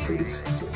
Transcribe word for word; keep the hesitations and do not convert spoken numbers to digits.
Please.